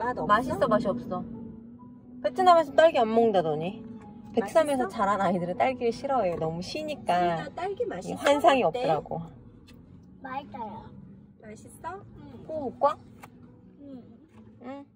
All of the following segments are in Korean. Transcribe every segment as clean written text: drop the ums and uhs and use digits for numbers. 맛 없어? 맛있어, 맛이 없어. 베트남에서 딸기 안 먹는다더니. 백삼에서 자란 아이들은 딸기를 싫어해요. 너무 시니까 딸기 맛이 환상이 없더라고. 맛있어요. 맛있어? 응. 호우과? 응. 응.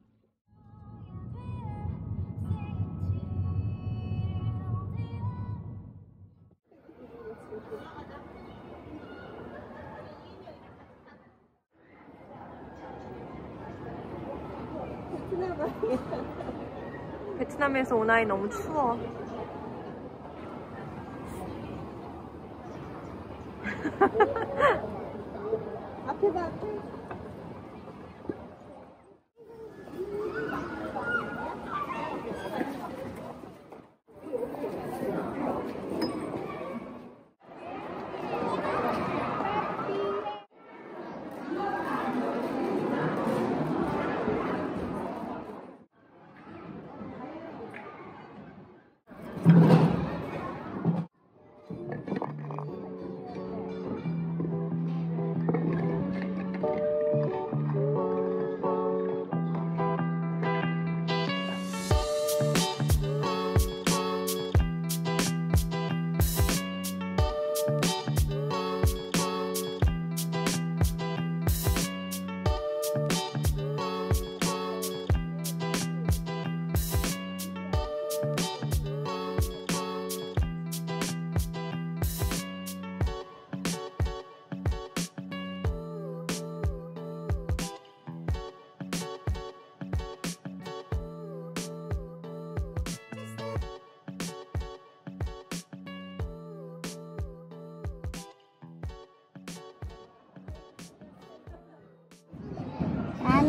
베트남에서 온 아이 너무 추워. 앞에 봐, 앞에.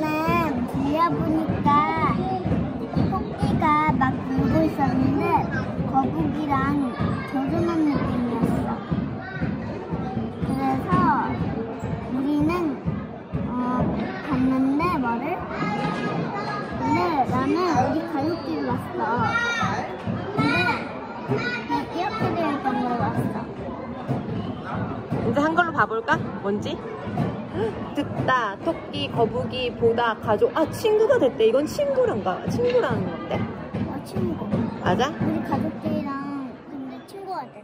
나는 들려보니까 토끼가 막 울고 있었는데 거북이랑 겨루는 느낌이었어. 그래서 우리는 갔는데 뭐를? 근데 나는 우리 가족끼리 왔어. 근데 이렇게 되었던 걸 봤어. 이제 한글로 봐볼까? 뭔지? 듣다, 토끼, 거북이, 보다, 가족. 아, 친구가 됐대. 이건 친구란가? 친구라는 건데? 아, 친구. 맞아? 우리 가족들이랑 근데 친구가 됐대.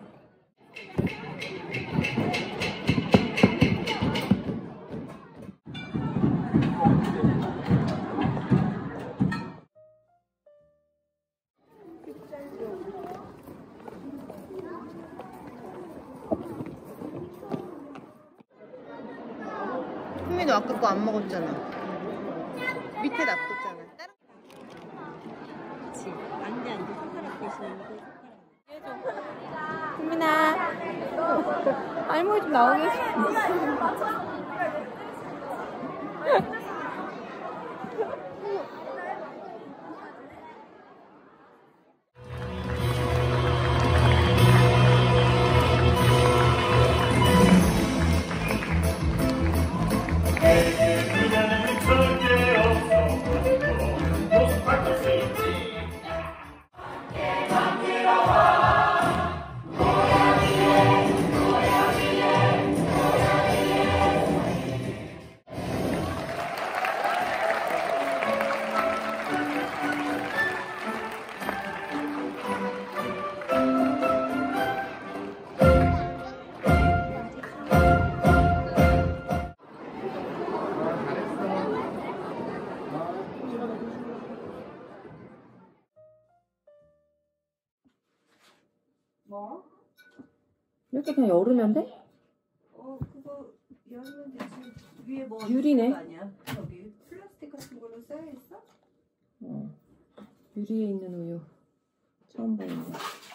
너 아까 거 안 먹었잖아. 밑에 놔뒀잖아. 그치. 안돼 안돼. 손가락 대신에. 국민아. 알몸이 좀 나오게 해줘. 뭐? 이렇게 그냥 열으면 돼? 어, 그거 열면 되지. 위에 뭐 유리네. 아니야. 여기 플라스틱 같은 걸로 쌓여 있어? 어. 유리에 있는 우유. 처음 보는 거. 맛있겠다.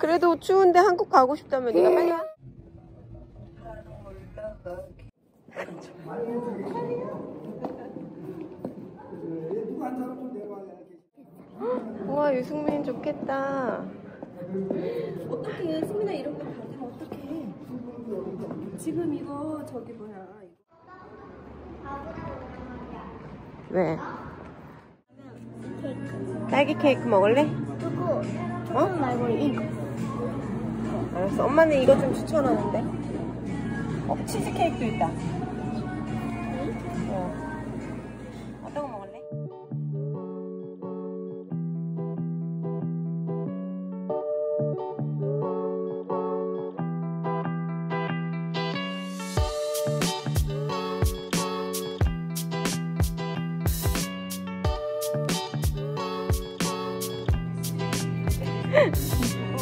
그래도 추운데 한국 가고 싶다면 네가 빨리 와. 우와, 유승민 좋겠다. 어떡해, 승민아, 이런 거 다 어떡해. 지금 이거 저기 뭐야. 왜? 딸기 케이크 먹을래? 그거 어? 말고 이거. 알았어, 엄마는 이거 좀 추천하는데. 어, 치즈 케이크도 있다. 어. 어떤 거 먹을래?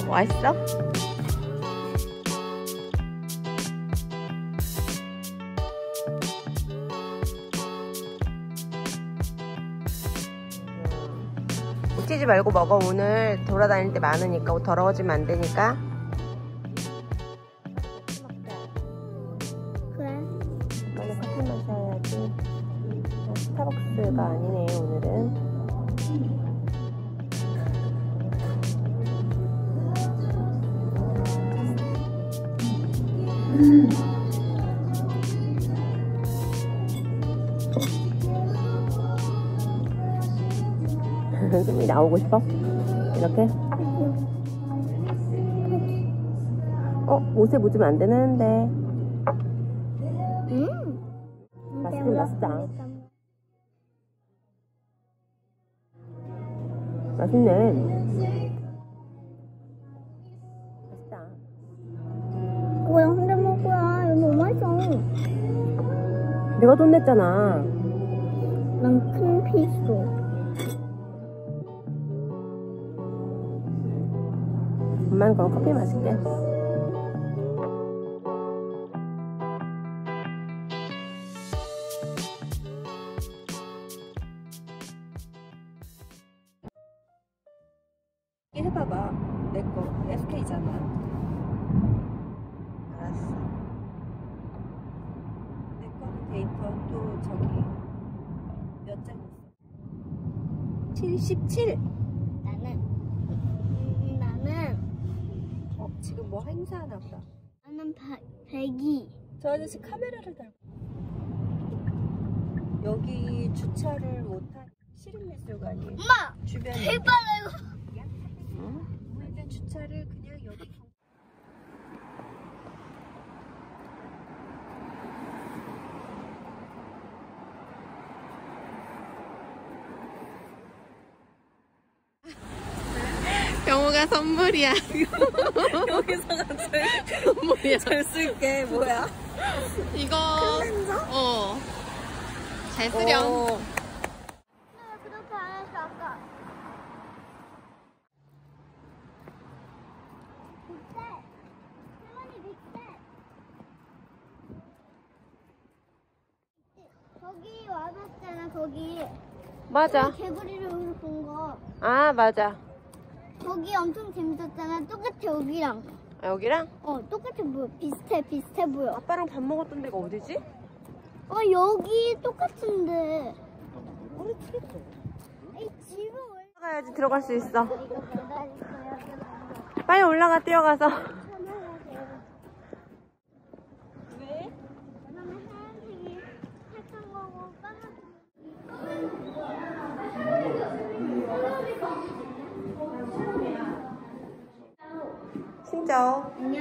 맛있어? 웃지지 말고 먹어. 오늘 돌아다닐 때 많으니까 옷 더러워지면 안 되니까. 그래. 원래 커피 마셔야지. 스타벅스가 아니네 오늘은. 좀 나오고 싶어? 이렇게? 어? 옷에 묻으면 안 되는데. 맛있긴 맛있다. 맛있네. 내가 돈 냈잖아. 난 큰 피소. 엄마는 그럼 커피 마실게. 해봐봐. 내 거 SK잖아. 알았어. 데이터 또 저기 몇 장 있어? 77! 나는 어? 지금 뭐 행사하나 보다. 나는 102. 저 아저씨 카메라를 달고 여기 주차를 못한 시립미술관이. 엄마! 주변에 대박 이거! 응? 우리는 주차를 그냥 여기 영호가 선물이야. 여기서 갑자기 선물이야. 잘 쓸게. 뭐야? 이거 클렌저? 어. 잘 쓰렴. 나 그렇게 안 했어 아까. 빅백. 할머니 빅백. 거기 와봤잖아 거기. 맞아. 개구리를 본 거. 아 맞아. 거기 엄청 재밌었잖아. 똑같아 여기랑. 아 여기랑? 어 똑같아 보여. 비슷해 보여. 아빠랑 밥 먹었던 데가 어디지? 어 여기 똑같은데. 우리 집은 올라가야지 들어갈 수 있어. 빨리 올라가 뛰어가서. 왜? 왜냐면 하얀색이 착한 거고 빨간색이. 신정 안녕.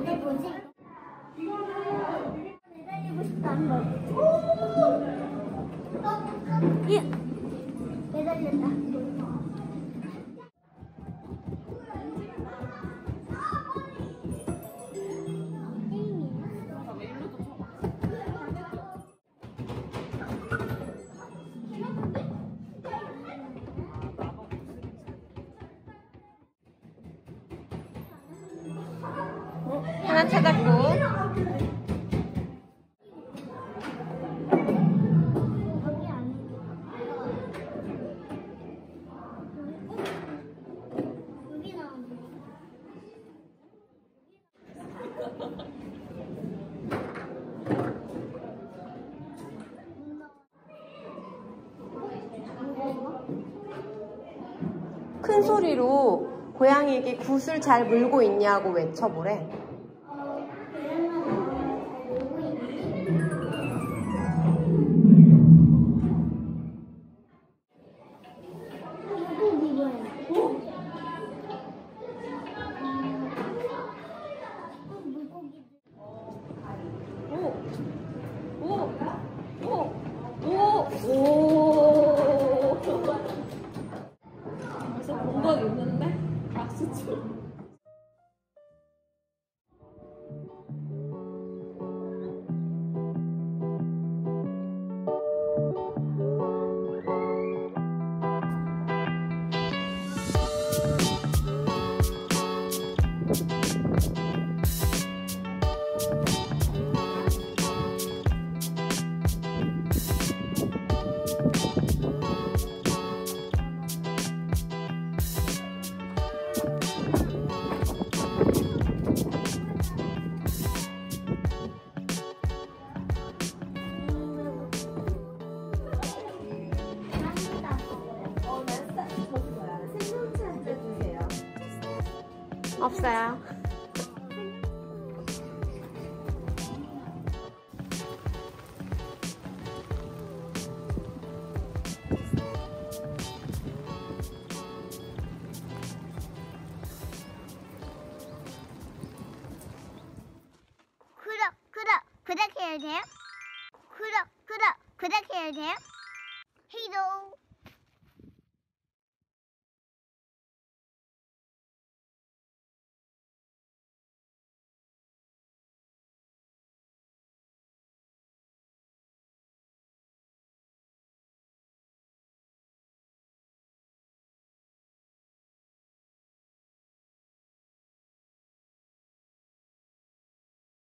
이게 뭐지? 매달리고 싶다 한 번. 예. 매달렸다. 찾았고. 큰 소리로 고양이에게 굿을 잘 물고 있냐고 외쳐보래. 없어요. 구독해야 돼요. 구독해야 돼요. 히도.